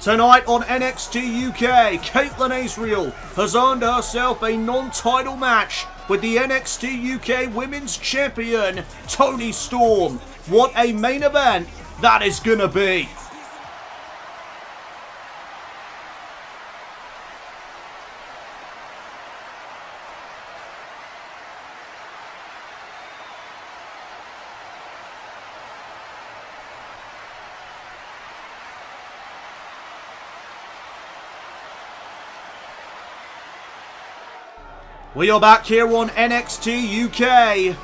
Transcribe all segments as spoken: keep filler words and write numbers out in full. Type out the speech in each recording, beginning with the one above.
Tonight on N X T U K, Kaitlyn Azrael has earned herself a non-title match with the N X T U K Women's Champion, Toni Storm. What a main event that is gonna be. We are back here on N X T U K.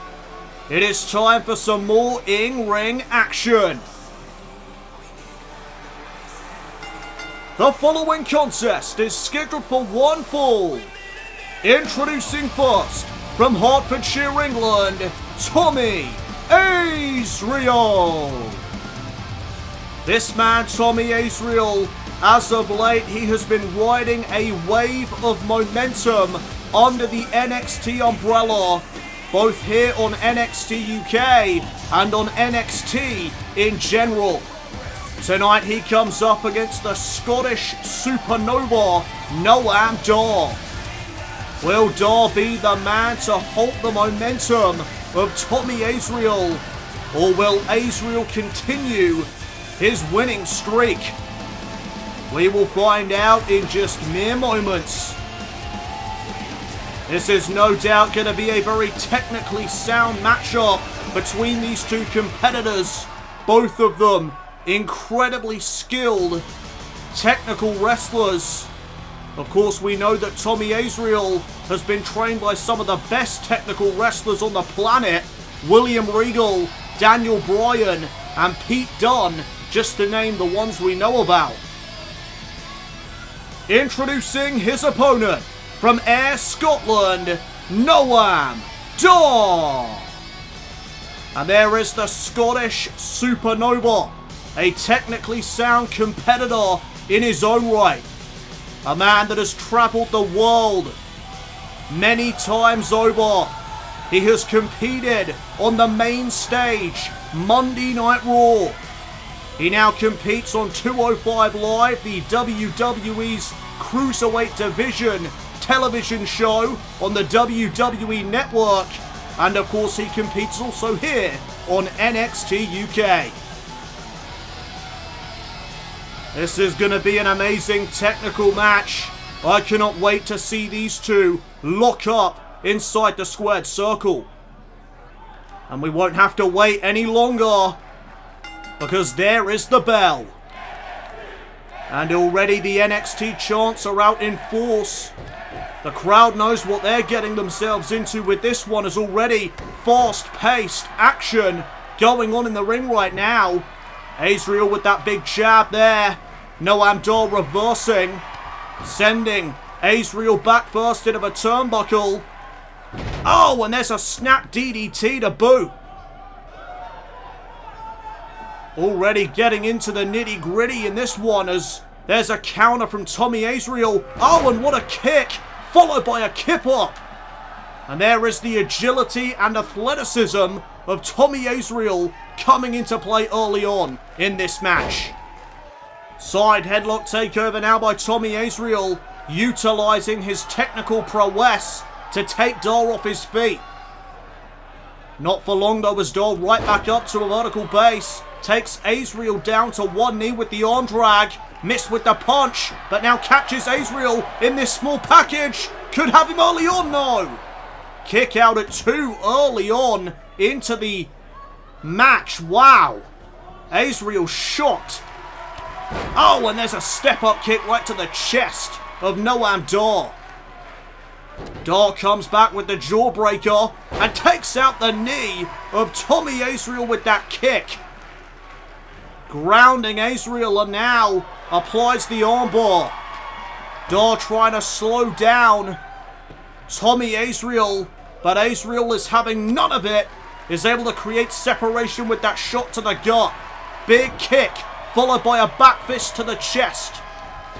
It is time for some more in-ring action. The following contest is scheduled for one fall. Introducing first, from Hertfordshire, England, Tommy Azrael. This man, Tommy Azrael, as of late, he has been riding a wave of momentum under the N X T umbrella, both here on N X T U K and on N X T in general. Tonight he comes up against the Scottish supernova, Noam Dar. Will Dar be the man to halt the momentum of Tommy Azrael, or will Azrael continue his winning streak? We will find out in just mere moments. This is no doubt going to be a very technically sound matchup between these two competitors. Both of them incredibly skilled technical wrestlers. Of course, we know that Tommy Azrael has been trained by some of the best technical wrestlers on the planet. William Regal, Daniel Bryan, and Pete Dunne, just to name the ones we know about. Introducing his opponent, from Ayr, Scotland, Noam Dar. And there is the Scottish supernova, a technically sound competitor in his own right. A man that has travelled the world many times over. He has competed on the main stage, Monday Night Raw. He now competes on two oh five Live, the W W E's Cruiserweight Division television show on the W W E Network, and of course he competes also here on N X T U K. This is going to be an amazing technical match. I cannot wait to see these two lock up inside the squared circle. And we won't have to wait any longer, because there is the bell. And already the N X T chants are out in force. The crowd knows what they're getting themselves into with this one, as already fast-paced action going on in the ring right now. Azrael with that big jab there. Noam Dar reversing, sending Azrael back first into a turnbuckle. Oh, and there's a snap D D T to boot. Already getting into the nitty-gritty in this one, as there's a counter from Tommy Azrael. Oh, and what a kick, followed by a kip-up. And there is the agility and athleticism of Tommy Azrael coming into play early on in this match. Side headlock takeover now by Tommy Azrael, utilising his technical prowess to take Dar off his feet. Not for long though, as Dar right back up to a vertical base, takes Azrael down to one knee with the arm drag. Missed with the punch, but now catches Azrael in this small package. Could have him early on, no. Kick out at two early on into the match. Wow. Azrael shocked. Oh, and there's a step-up kick right to the chest of Noam Dar. Dar comes back with the jawbreaker and takes out the knee of Tommy Azrael with that kick. Grounding Azrael, and now applies the armbar. Dar trying to slow down Tommy Azrael, but Azrael is having none of it. Is able to create separation with that shot to the gut. Big kick, followed by a back fist to the chest.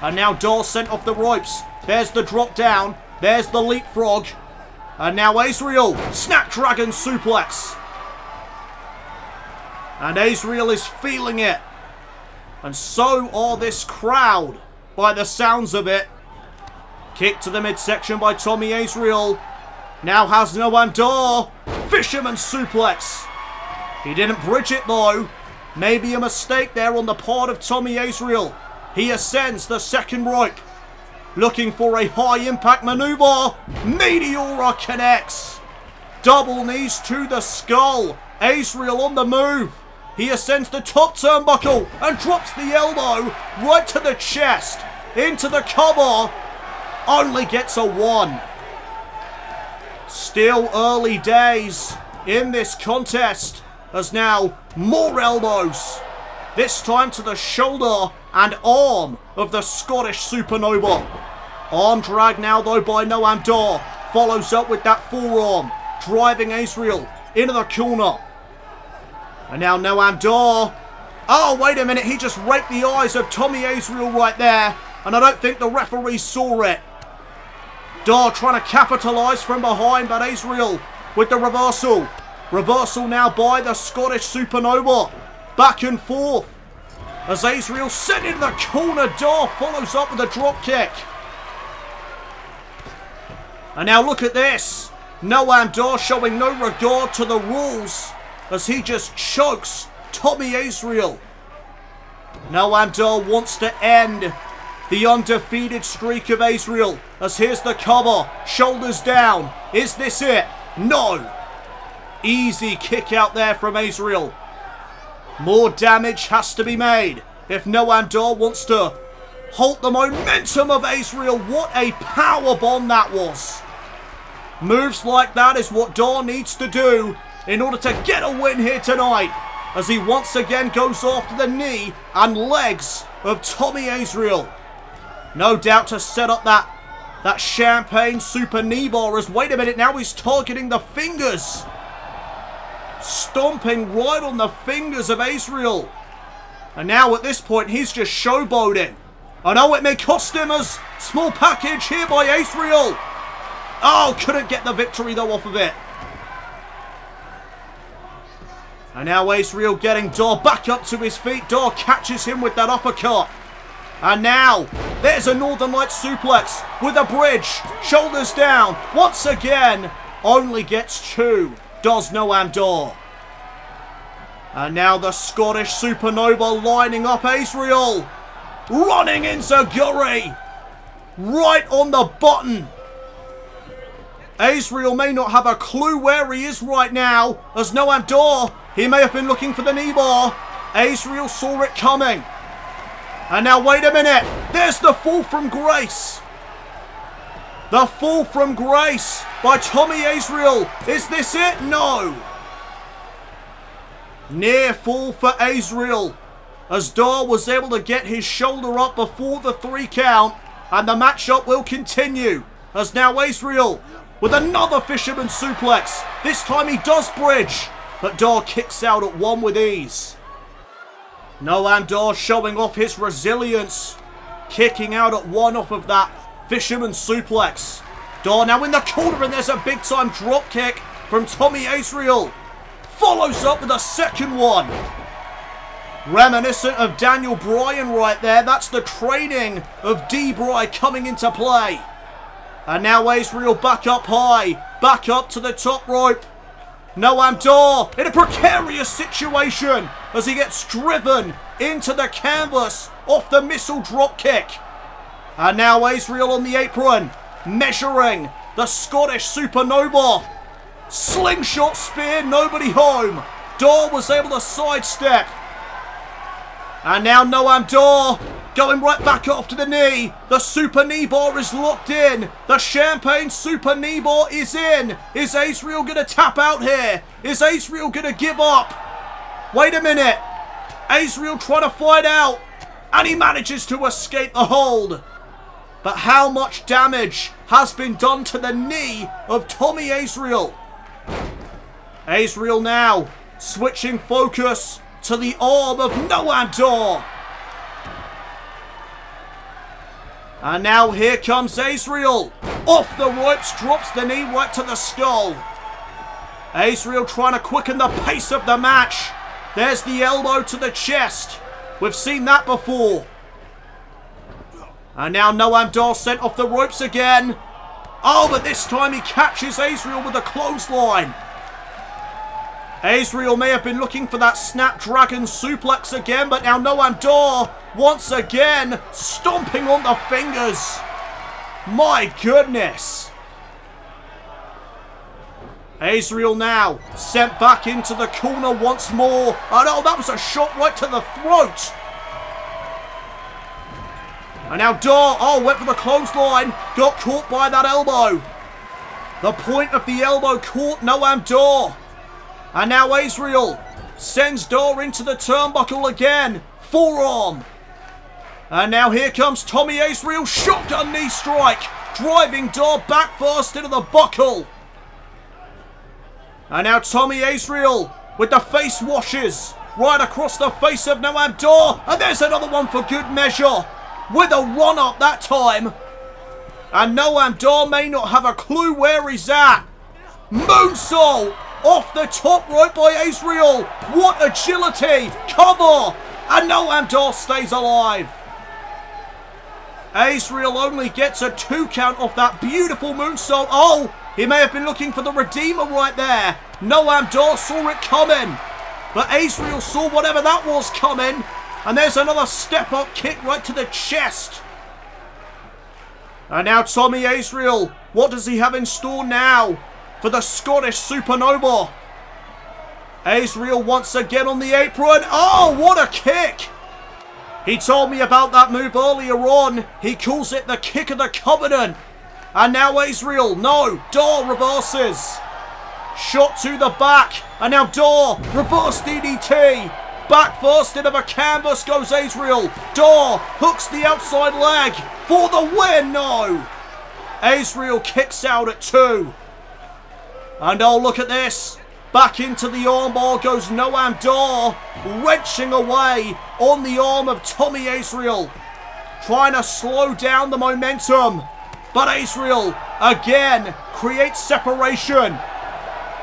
And now Dar sent off the ropes. There's the drop down. There's the leapfrog. And now Azrael, Snapdragon suplex. And Azrael is feeling it. And so are this crowd, by the sounds of it. Kick to the midsection by Tommy Azrael. Now has Noam Dar. Fisherman suplex. He didn't bridge it though. Maybe a mistake there on the part of Tommy Azrael. He ascends the second rope. Looking for a high impact maneuver. Meteora connects. Double knees to the skull. Azrael on the move. He ascends the top turnbuckle and drops the elbow right to the chest. Into the cover. Only gets a one. Still early days in this contest, as now more elbows, this time to the shoulder and arm of the Scottish Supernova. Arm drag now though by Noam Dar, follows up with that forearm, driving Azrael into the corner. And now Noam Dar, oh wait a minute, he just raked the eyes of Tommy Azrael right there, and I don't think the referee saw it. Dar trying to capitalise from behind, but Azrael with the reversal. Reversal now by the Scottish Supernova. Back and forth. As Azrael sent into the corner, Dar follows up with a drop kick. And now look at this. Noam Dar showing no regard to the rules as he just chokes Tommy Azrael. Noam Dar wants to end the undefeated streak of Azrael, as here's the cover, shoulders down. Is this it? No. Easy kick out there from Azrael. More damage has to be made if Noam Dar wants to halt the momentum of Azrael. What a power bomb that was. Moves like that is what Dar needs to do in order to get a win here tonight, as he once again goes after the knee and legs of Tommy Azrael. No doubt to set up that, that champagne super knee bar, as wait a minute, now he's targeting the fingers. Stomping right on the fingers of Azrael. And now at this point, he's just showboating. I know it may cost him as small package here by Azrael. Oh, couldn't get the victory though off of it. And now Azrael getting Dar back up to his feet. Dar catches him with that uppercut. And now, there's a Northern Lights suplex with a bridge. Shoulders down. Once again, only gets two. Does Noam Dar. And now the Scottish Supernova lining up Azrael. Running into Guri. Right on the button. Azrael may not have a clue where he is right now. As Noam Dar, he may have been looking for the knee bar. Azrael saw it coming. And now, wait a minute. There's the fall from grace. The fall from grace by Tommy Azrael. Is this it? No. Near fall for Azrael, as Dar was able to get his shoulder up before the three count. And the matchup will continue, as now Azrael with another fisherman suplex. This time he does bridge, but Dar kicks out at one with ease. Noam Dar showing off his resilience, kicking out at one off of that fisherman suplex. Dar now in the corner, and there's a big time drop kick from Tommy Azrael. Follows up with a second one. Reminiscent of Daniel Bryan right there. That's the training of D. Bry coming into play. And now Azrael back up high, back up to the top rope. Noam Dar in a precarious situation as he gets driven into the canvas off the missile drop kick. And now Azrael on the apron, measuring the Scottish Supernova. Slingshot spear, nobody home. Dar was able to sidestep. And now Noam Dar going right back off to the knee. The super knee bar is locked in. The champagne super knee bar is in. Is Azrael going to tap out here? Is Azrael going to give up? Wait a minute. Azrael trying to fight out. And he manages to escape the hold. But how much damage has been done to the knee of Tommy Azrael? Azrael now switching focus to the arm of Noam Dar. And now here comes Azrael. Off the ropes, drops the knee right to the skull. Azrael trying to quicken the pace of the match. There's the elbow to the chest. We've seen that before. And now Noam Dar sent off the ropes again. Oh, but this time he catches Azrael with a clothesline. Azrael may have been looking for that Snapdragon suplex again, but now Noam Dar once again stomping on the fingers. My goodness. Azrael now sent back into the corner once more. Oh no, that was a shot right to the throat. And now Dar, oh, went for the clothesline. Got caught by that elbow. The point of the elbow caught Noam Dar. And now Azrael sends Dar into the turnbuckle again. Forearm. And now here comes Tommy Azrael. Shotgun knee strike. Driving Dar back first into the buckle. And now Tommy Azrael with the face washes. Right across the face of Noam Dar. And there's another one for good measure. With a one-up that time. And Noam Dar may not have a clue where he's at. Moonsault off the top rope by Azrael. What agility. Cover. And Noam Dar stays alive. Azrael only gets a two count off that beautiful moonsault. Oh, he may have been looking for the Redeemer right there. Noam Dar saw it coming. But Azrael saw whatever that was coming. And there's another step-up kick right to the chest. And now Tommy Azrael. What does he have in store now for the Scottish Supernova? Azrael once again on the apron. Oh, what a kick! He told me about that move earlier on. He calls it the kick of the covenant. And now Azrael. No, Dar reverses. Shot to the back. And now Dar. Reverse D D T. Back first into the canvas goes Azrael. Dar hooks the outside leg for the win. No. Azrael kicks out at two. And oh, look at this. Back into the armbar goes Noam Dar, wrenching away on the arm of Tommy Azrael, trying to slow down the momentum. But Azrael again creates separation.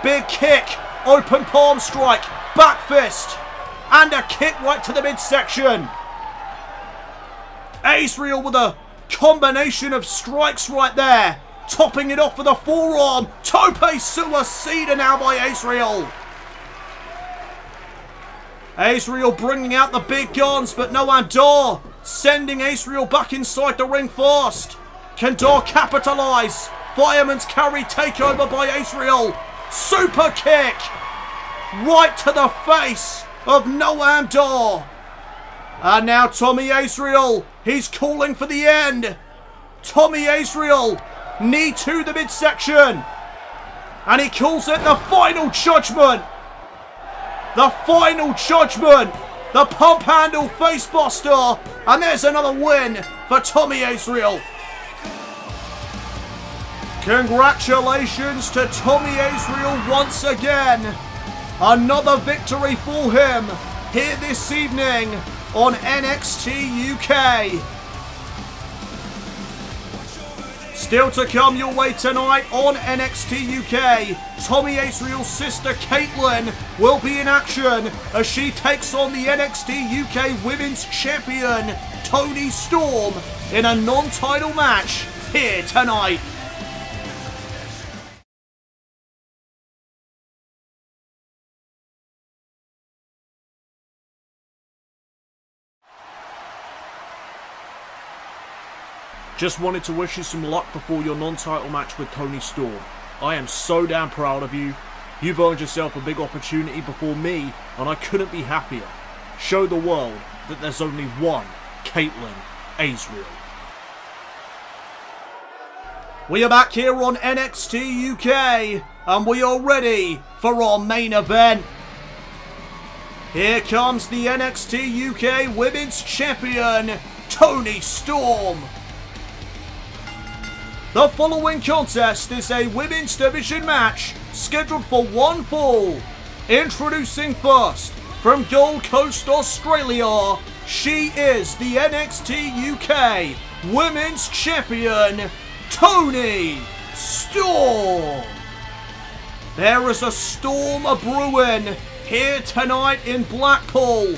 Big kick, open palm strike, back fist. And a kick right to the midsection. Azrael with a combination of strikes right there. Topping it off with a forearm. Tope suicida now by Azrael. Azrael bringing out the big guns. But Noam Dar sending Azrael back inside the ring first. Can Dar capitalize? Fireman's carry takeover by Azrael. Super kick. Right to the face of Noam Dar. And now Tommy Azrael. He's calling for the end. Tommy Azrael. Knee to the midsection. And he calls it the final judgment. The final judgment. The pump handle face buster. And there's another win for Tommy Azrael. Congratulations to Tommy Azrael once again. Another victory for him here this evening on N X T U K. Still to come your way tonight on N X T U K, Tommy Azrael's sister Kaitlyn will be in action as she takes on the N X T U K Women's Champion Toni Storm in a non-title match here tonight. Just wanted to wish you some luck before your non-title match with Toni Storm. I am so damn proud of you. You've earned yourself a big opportunity before me, and I couldn't be happier. Show the world that there's only one Kaitlyn Azrael. We are back here on N X T U K, and we are ready for our main event. Here comes the N X T U K Women's Champion, Toni Storm. The following contest is a women's division match scheduled for one fall. Introducing first, from Gold Coast, Australia, she is the N X T U K Women's Champion, Toni Storm. There is a storm a-brewing here tonight in Blackpool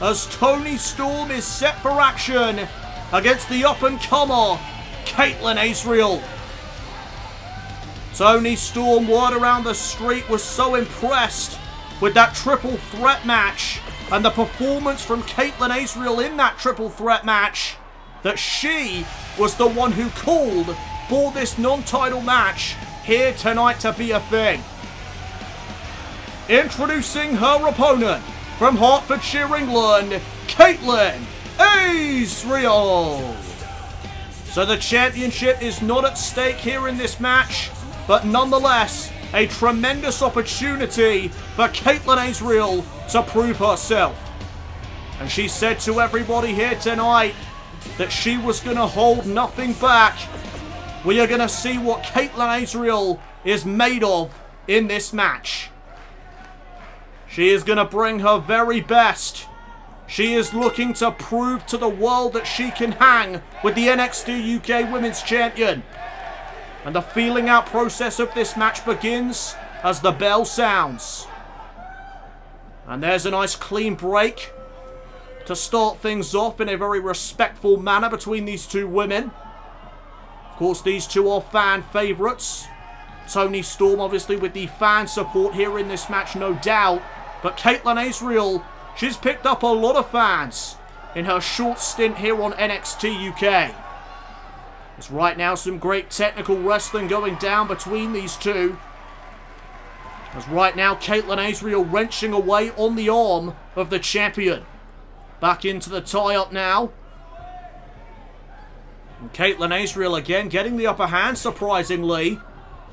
as Toni Storm is set for action against the up-and-comer Kaitlyn Azrael. Toni Storm, word around the street, was so impressed with that triple threat match and the performance from Kaitlyn Azrael in that triple threat match that she was the one who called for this non-title match here tonight to be a thing. Introducing her opponent from Hertfordshire, England, Kaitlyn Azrael. So the championship is not at stake here in this match, but nonetheless, a tremendous opportunity for Kaitlyn Azrael to prove herself. And she said to everybody here tonight that she was going to hold nothing back. We are going to see what Kaitlyn Azrael is made of in this match. She is going to bring her very best. She is looking to prove to the world that she can hang with the N X T U K Women's Champion. And the feeling out process of this match begins as the bell sounds. And there's a nice clean break to start things off in a very respectful manner between these two women. Of course, these two are fan favourites. Toni Storm, obviously, with the fan support here in this match, no doubt. But Kaitlyn Azrael, she's picked up a lot of fans in her short stint here on N X T U K. There's right now some great technical wrestling going down between these two. As right now, Kaitlyn Azrael wrenching away on the arm of the champion. Back into the tie-up now. And Kaitlyn Azrael again getting the upper hand, surprisingly.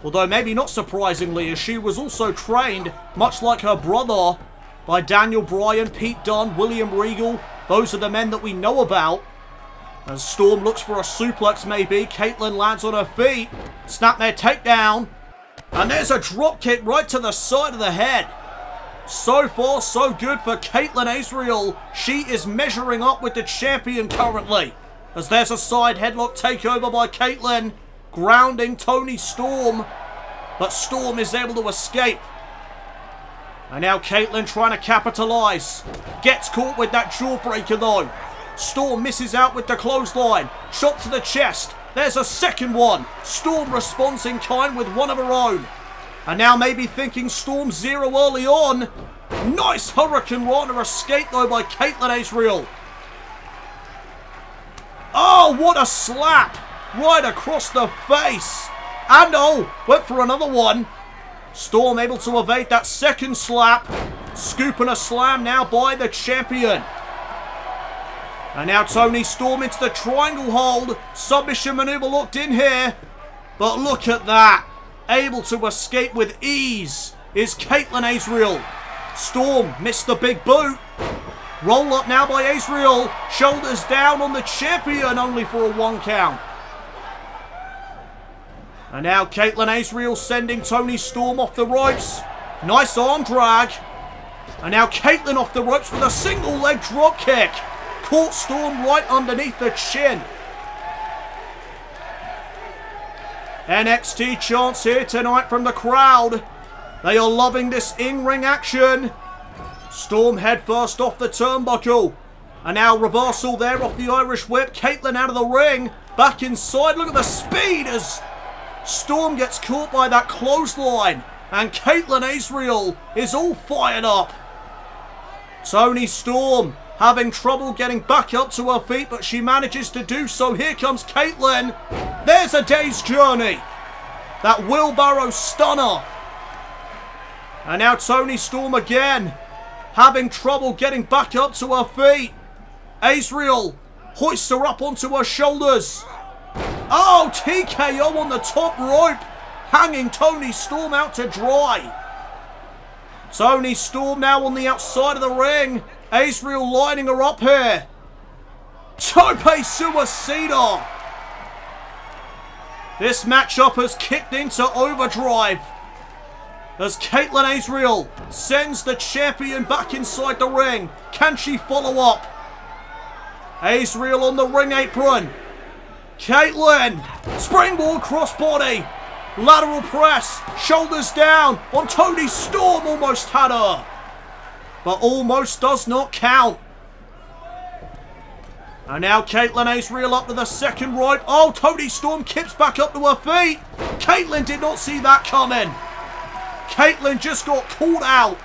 Although maybe not surprisingly, as she was also trained, much like her brother, by Daniel Bryan, Pete Dunne, William Regal. Those are the men that we know about. And Storm looks for a suplex maybe. Kaitlyn lands on her feet. Snap their takedown. And there's a drop kick right to the side of the head. So far, so good for Kaitlyn Azrael. She is measuring up with the champion currently. As there's a side headlock takeover by Kaitlyn, grounding Toni Storm, but Storm is able to escape. And now Kaitlyn trying to capitalize. Gets caught with that jawbreaker though. Storm misses out with the clothesline. Shot to the chest. There's a second one. Storm responds in kind with one of her own. And now maybe thinking Storm Zero early on. Nice Hurricane Rana escape though by Kaitlyn Azrael. Oh, what a slap! Right across the face. And oh, went for another one. Storm able to evade that second slap. Scoop and a slam now by the champion. And now Toni Storm into the triangle hold. Submission maneuver locked in here. But look at that. Able to escape with ease is Kaitlyn Azrael. Storm missed the big boot. Roll up now by Azrael. Shoulders down on the champion, only for a one count. And now Kaitlyn Azrael sending Toni Storm off the ropes. Nice arm drag. And now Kaitlyn off the ropes with a single leg drop kick. Caught Storm right underneath the chin. N X T chants here tonight from the crowd. They are loving this in-ring action. Storm headfirst off the turnbuckle. And now reversal there off the Irish whip. Kaitlyn out of the ring. Back inside. Look at the speed as Storm gets caught by that clothesline, and Kaitlyn Azrael is all fired up. Toni Storm having trouble getting back up to her feet, but she manages to do so. Here comes Kaitlyn. There's a day's journey. That wheelbarrow stunner. And now Toni Storm again having trouble getting back up to her feet. Azrael hoists her up onto her shoulders. Oh, T K O on the top rope, hanging Toni Storm out to dry. Toni Storm now on the outside of the ring. Azrael lining her up here. Tope Suicida. This matchup has kicked into overdrive as Kaitlyn Azrael sends the champion back inside the ring. Can she follow up? Azrael on the ring apron. Kaitlyn, springboard crossbody, lateral press, shoulders down on Toni Storm. Almost had her, but almost does not count And now Kaitlyn Azrael up to the second right. Oh, Toni Storm kips back up to her feet. Kaitlyn did not see that coming. Kaitlyn just got called out.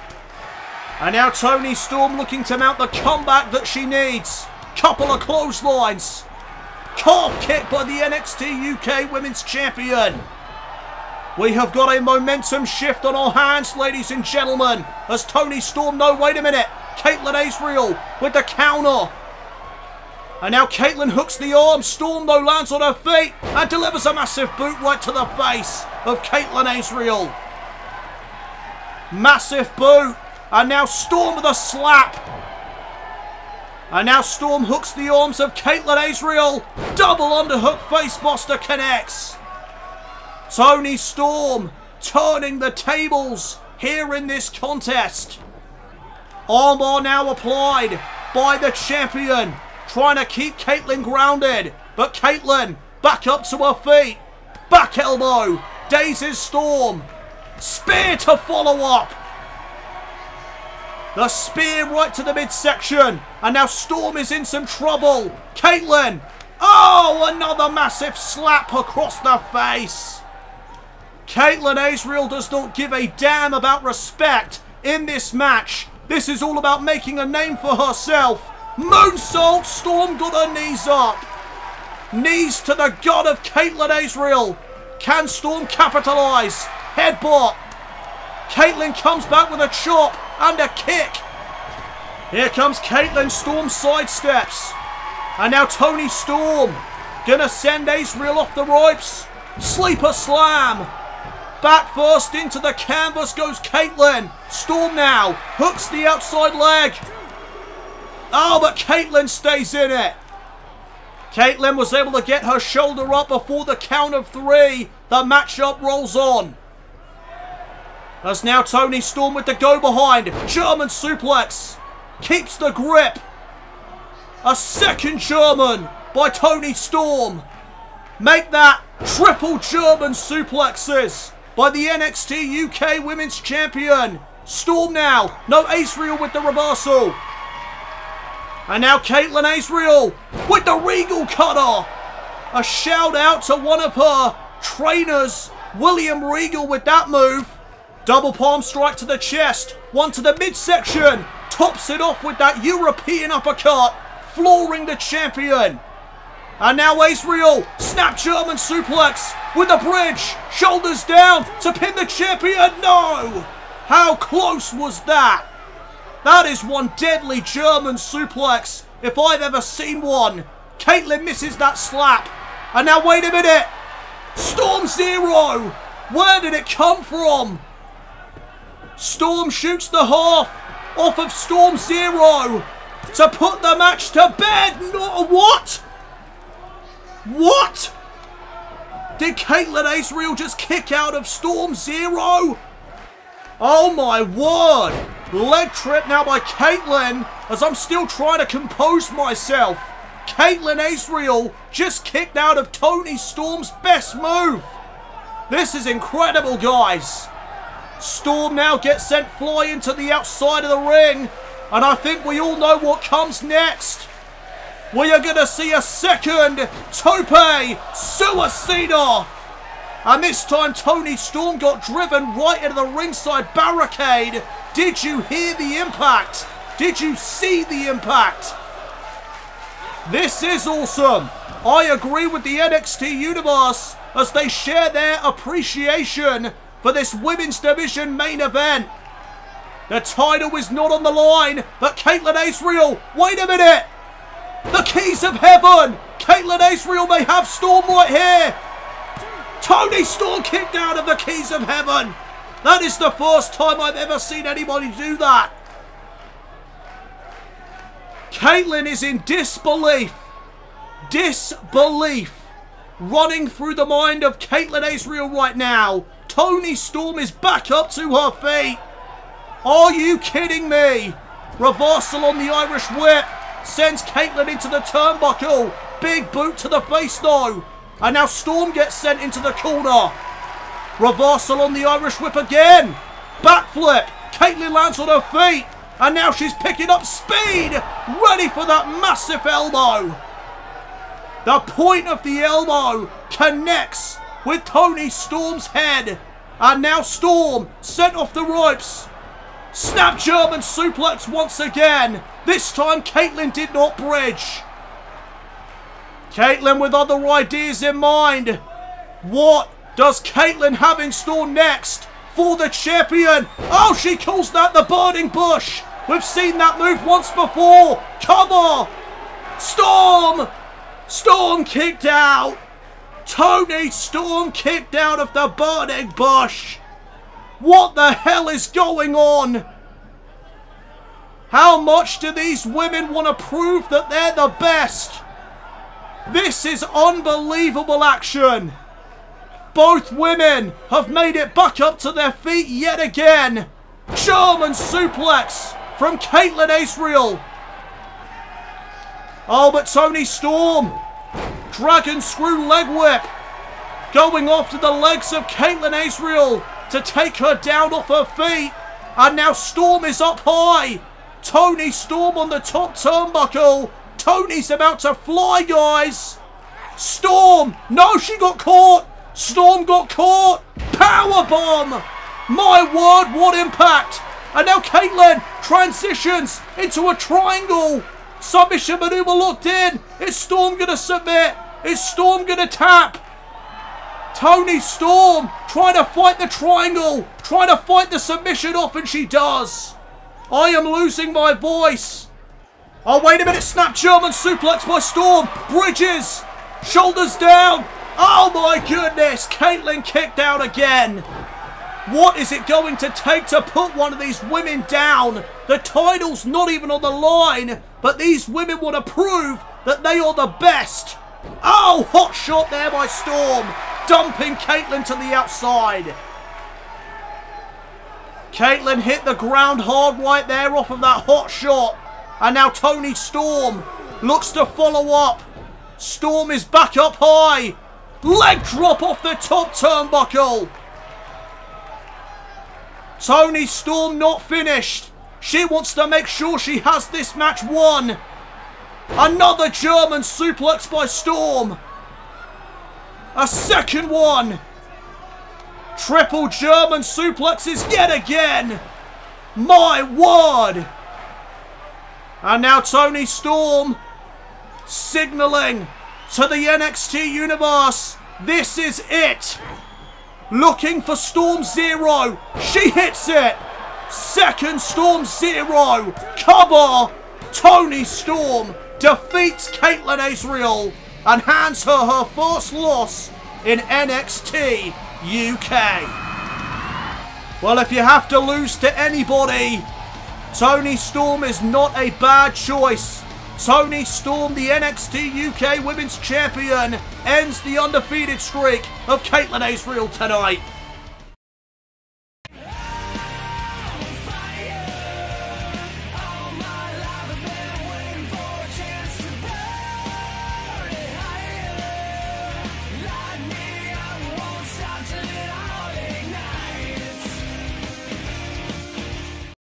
And now Toni Storm looking to mount the comeback that she needs. Couple of clotheslines. Calf kick by the N X T U K Women's Champion. We have got a momentum shift on our hands, ladies and gentlemen. As Toni Storm, no, wait a minute. Kaitlyn Azrael with the counter. And now Kaitlyn hooks the arm. Storm, though, lands on her feet and delivers a massive boot right to the face of Kaitlyn Azrael. Massive boot. And now Storm with a slap. And now Storm hooks the arms of Kaitlyn Azrael. Double underhook face buster connects. Toni Storm turning the tables here in this contest. Armbar now applied by the champion, trying to keep Kaitlyn grounded. But Kaitlyn back up to her feet. Back elbow. Dazes Storm. Spear to follow up. The spear right to the midsection. And now Storm is in some trouble. Kaitlyn. Oh, another massive slap across the face. Kaitlyn Azrael does not give a damn about respect in this match. This is all about making a name for herself. Moonsault, Storm got her knees up. Knees to the god of Kaitlyn Azrael. Can Storm capitalize? Headbutt. Kaitlyn comes back with a chop and a kick. Here comes Kaitlyn. Storm sidesteps. And now Toni Storm gonna send Azrael off the ropes. Sleeper slam. Back first into the canvas goes Kaitlyn. Storm now hooks the outside leg. Oh, but Kaitlyn stays in it. Kaitlyn was able to get her shoulder up before the count of three. The matchup rolls on. As now Toni Storm with the go behind. German suplex. Keeps the grip. A second German by Toni Storm. Make that triple German suplexes by the N X T U K Women's Champion. Storm now. No, Azrael with the reversal. And now Kaitlyn Azrael with the Regal Cutter. A shout out to one of her trainers, William Regal, with that move. Double palm strike to the chest. One to the midsection. Tops it off with that European uppercut, flooring the champion. And now Azrael, snap German suplex with the bridge. Shoulders down to pin the champion. No! How close was that? That is one deadly German suplex if I've ever seen one. Kaitlyn misses that slap. And now wait a minute. Storm Zero. Where did it come from? Storm shoots the half off of Storm Zero to put the match to bed. No, what? What? Did Kaitlyn Azrael just kick out of Storm Zero? Oh my word. Leg trip now by Kaitlyn, as I'm still trying to compose myself. Kaitlyn Azrael just kicked out of Toni Storm's best move. This is incredible, guys. Storm now gets sent flying to the outside of the ring. And I think we all know what comes next. We are going to see a second tope suicida. And this time Toni Storm got driven right into the ringside barricade. Did you hear the impact? Did you see the impact? This is awesome. I agree with the N X T Universe as they share their appreciation for this women's division main event. The title is not on the line, but Kaitlyn Azrael, wait a minute. The keys of heaven. Kaitlyn Azrael may have Storm right here. Toni Storm kicked out of the keys of heaven. That is the first time I've ever seen anybody do that. Kaitlyn is in disbelief. Disbelief running through the mind of Kaitlyn Azrael right now. Toni Storm is back up to her feet. Are you kidding me? Reversal on the Irish whip. Sends Kaitlyn into the turnbuckle. Big boot to the face though. And now Storm gets sent into the corner. Reversal on the Irish whip again. Backflip. Kaitlyn lands on her feet. And now she's picking up speed. Ready for that massive elbow. The point of the elbow connects with Toni Storm's head. And now Storm sent off the ropes. Snap German suplex once again. This time Kaitlyn did not bridge. Kaitlyn with other ideas in mind. What does Kaitlyn have in store next for the champion? Oh, she calls that the burning bush. We've seen that move once before. Cover. Storm. Storm kicked out. Toni Storm kicked out of the burning bush. What the hell is going on? How much do these women want to prove that they're the best? This is unbelievable action. Both women have made it back up to their feet yet again. German suplex from Kaitlyn Azrael. Oh, but Toni Storm. Dragon screw leg whip. Going off to the legs of Kaitlyn Azrael to take her down off her feet. And now Storm is up high. Toni Storm on the top turnbuckle. Toni's about to fly, guys. Storm. No, she got caught. Storm got caught. Powerbomb. My word, what impact. And now Kaitlyn transitions into a triangle. Submission maneuver locked in. Is Storm going to submit? Is Storm going to tap? Toni Storm trying to fight the triangle, trying to fight the submission off, and she does. I am losing my voice. Oh, wait a minute. Snap German suplex by Storm. Bridges. Shoulders down. Oh, my goodness. Kaitlyn kicked out again. What is it going to take to put one of these women down? The title's not even on the line, but these women want to prove that they are the best. Oh, hot shot there by Storm. Dumping Kaitlyn to the outside. Kaitlyn hit the ground hard right there off of that hot shot. And now Toni Storm looks to follow up. Storm is back up high. Leg drop off the top turnbuckle. Toni Storm not finished. She wants to make sure she has this match won. Another German suplex by Storm. A second one. Triple German suplexes yet again. My word. And now Toni Storm signaling to the N X T universe. This is it. Looking for Storm Zero. She hits it. Second Storm Zero. Cover. Toni Storm defeats Kaitlyn Azrael and hands her her first loss in N X T U K. Well, if you have to lose to anybody, Toni Storm is not a bad choice. Toni Storm, the N X T U K Women's Champion, ends the undefeated streak of Kaitlyn Azrael tonight.